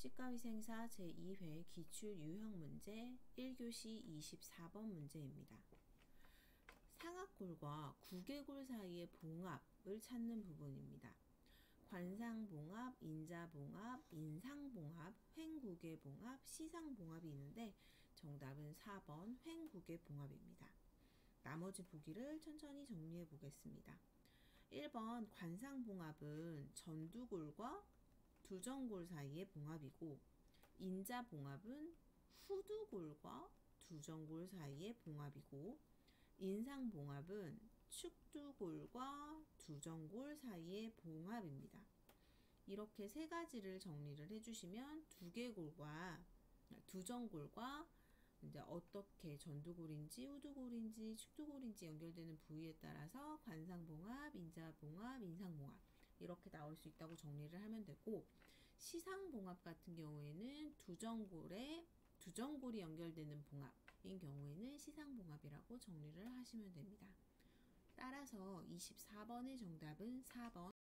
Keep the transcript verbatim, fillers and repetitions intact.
치과위생사 제이 회 기출유형문제 일 교시 이십사 번 문제입니다. 상악골과 구개골 사이의 봉합을 찾는 부분입니다. 관상봉합, 인자봉합, 인상봉합, 횡구개봉합, 시상봉합이 있는데 정답은 사 번 횡구개봉합입니다. 나머지 보기를 천천히 정리해 보겠습니다. 일 번 관상봉합은 전두골과 두정골 사이의 봉합이고, 인자봉합은 후두골과 두정골 사이의 봉합이고, 인상봉합은 축두골과 두정골 사이의 봉합입니다. 이렇게 세 가지를 정리를 해주시면 두개골과 두정골과 이제 어떻게 전두골인지 후두골인지 축두골인지 연결되는 부위에 따라서 관상봉합, 인자봉합, 인상봉합 이렇게 나올 수 있다고 정리를 하면 되고, 시상봉합 같은 경우에는 두정골에 두정골이 연결되는 봉합인 경우에는 시상봉합이라고 정리를 하시면 됩니다. 따라서 이십사 번의 정답은 사 번